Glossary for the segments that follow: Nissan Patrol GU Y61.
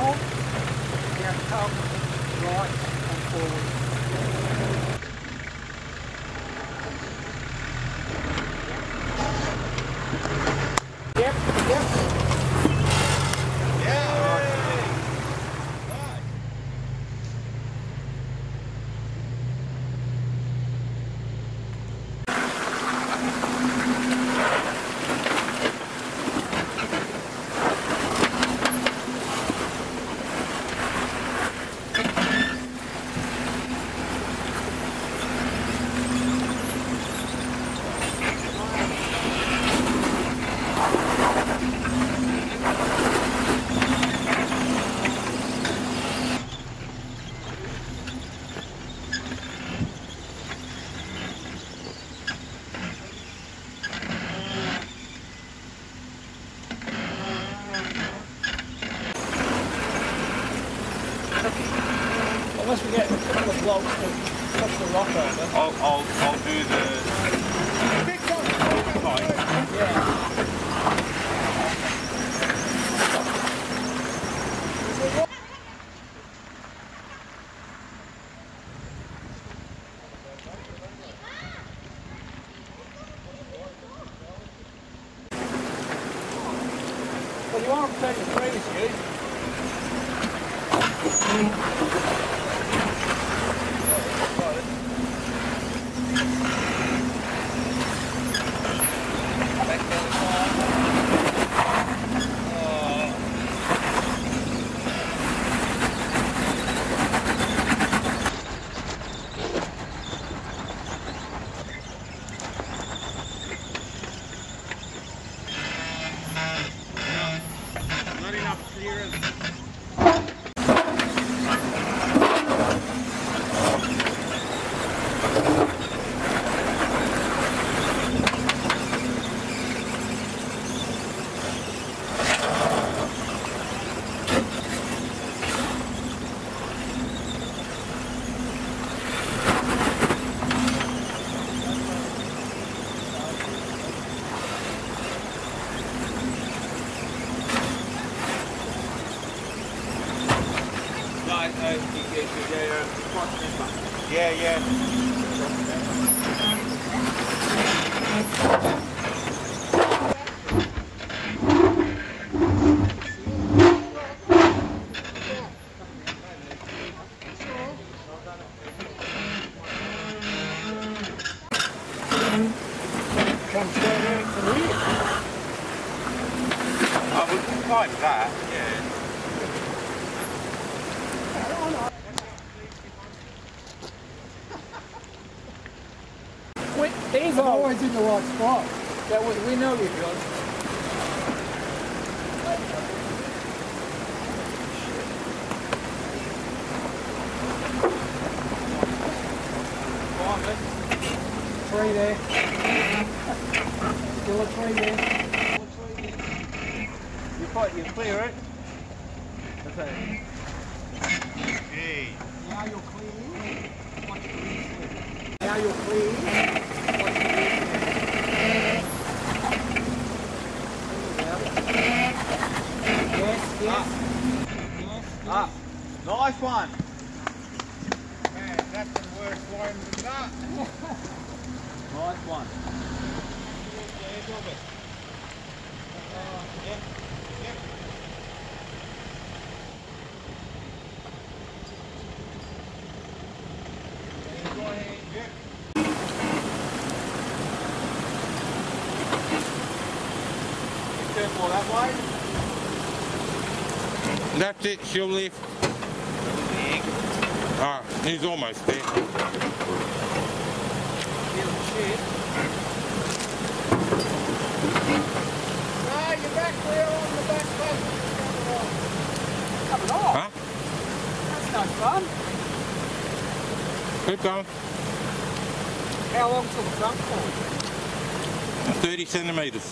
control, and come right and forward. Yep. Yeah. Right. Unless we get a couple of blocks to touch the rock over. I'll do the big one. Yeah. Well, you are 33, is you? Yeah. We can climb that, yeah. These are always in the right spot. That was, we know you, John. Three there. Still a tree there. You fight, you clear it. Okay. Hey. Now you're clear. Watch the reason. Now you're clear. Yes. Nice one. Man, that's the worst one than that. Nice one. Yep. Go ahead. Yep. You turn more that way. Left it, she'll lift. Ah, he's almost there. Ah, you're back there on the back button. Coming off. Huh? That's no fun. Keep going. How long till the front for? 30 centimetres.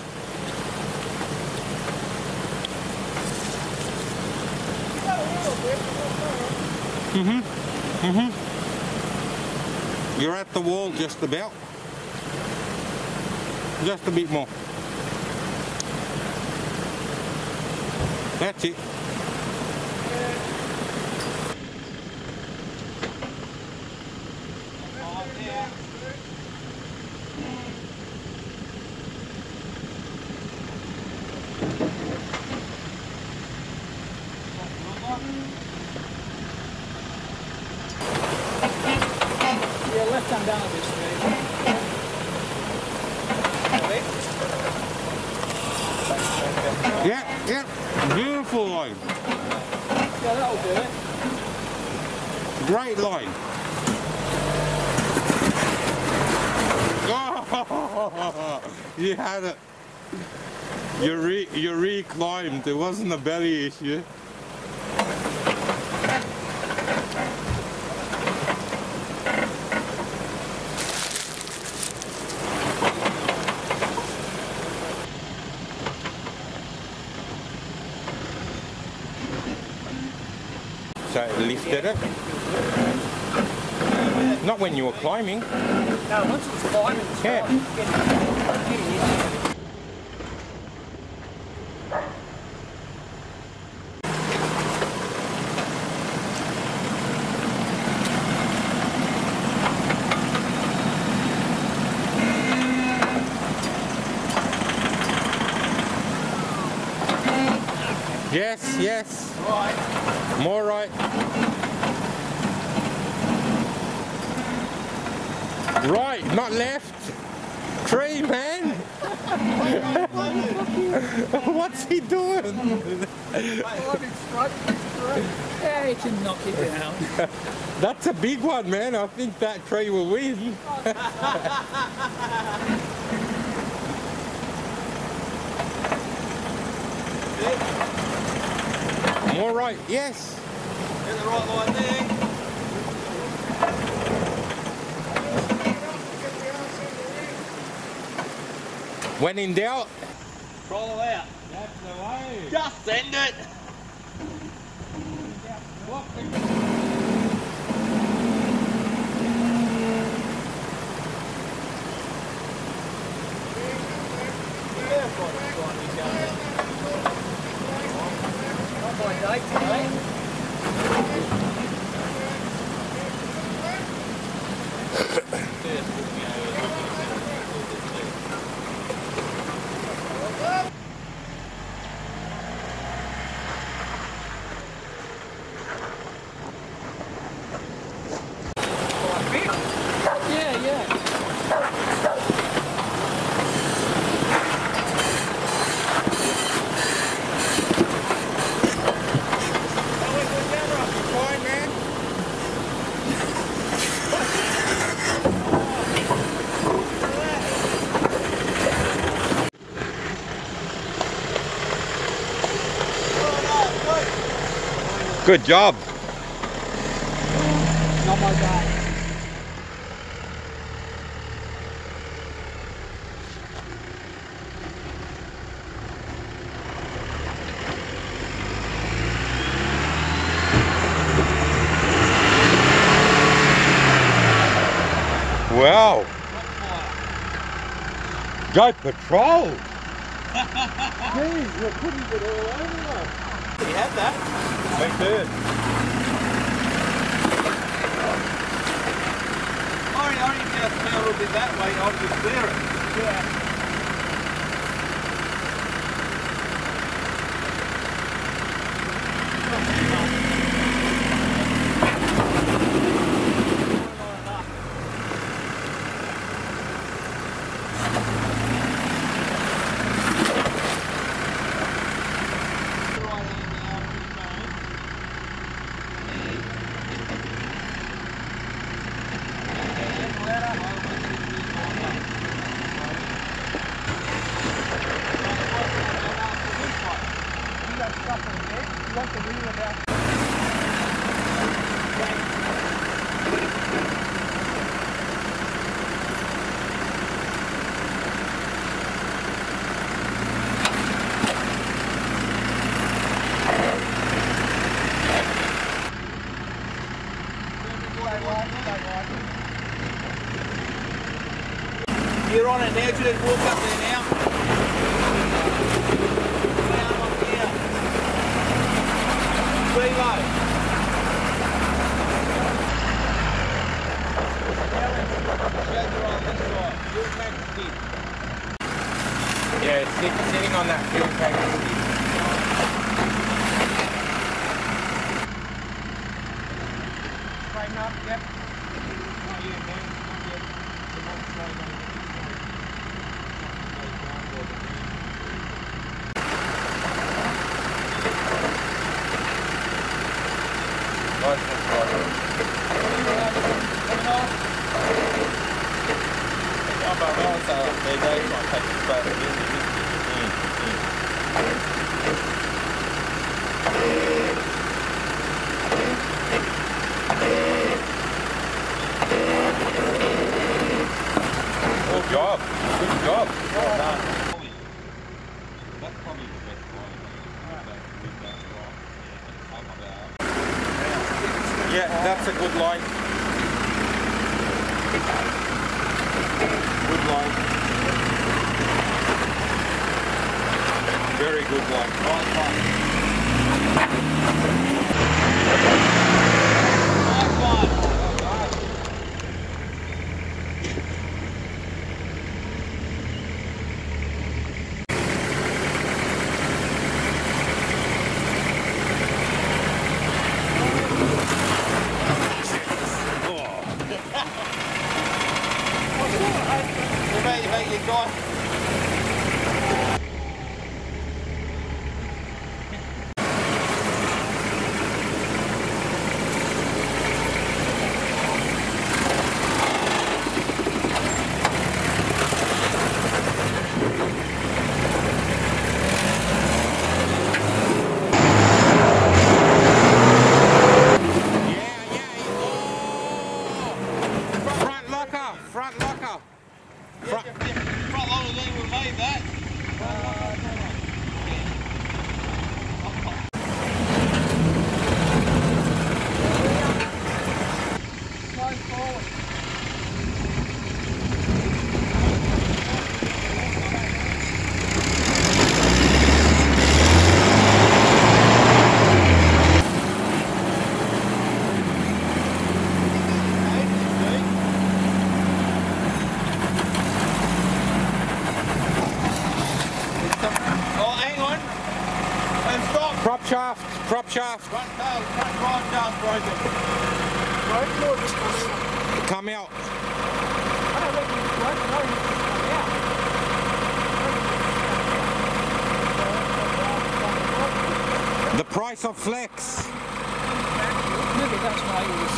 You're at the wall just about. Just a bit more. That's it. Yeah, left hand down this way. Yeah, yeah. Beautiful line. Yeah, that'll do it. Great line. Oh, you had it. You re-climbed. It wasn't a belly issue. So it lifted it. Not when you were climbing. No, once it was climbing, it was yeah. Yes, yes. Right. More right. Right, not left. Tree, man. What's he doing? Yeah, he can knock it down. That's a big one, man. I think that tree will win. All right, yes. Get the right line there. When in doubt, roll it out. That's the way. Just send it. Good job. Not my bad. Wow. Go Patrol. Jeez, we're putting it all over us. He had that. Went third. I reckon if the power would be that way, I'd just clear it. Yeah. You're on it now, do you need to walk up there now? Down up here. Below. Yeah, it's sitting on that fuel tank. not yet. Not yet, man. Not yet. The most job. Good job. Well done. That's probably the best one. Yeah, that's a good line. Good line. Very good line. Nice one. Shaft. Front tail, front rod shaft broken. Come out. I don't reckon it's broken, no, it's just come out. The price of flex. Maybe that's why he was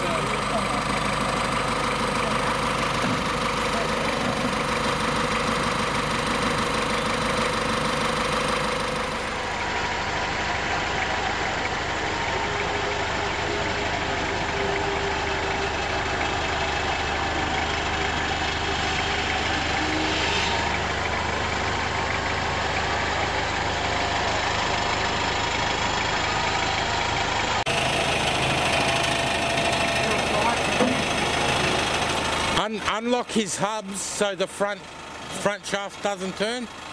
unlock his hubs so the front shaft doesn't turn.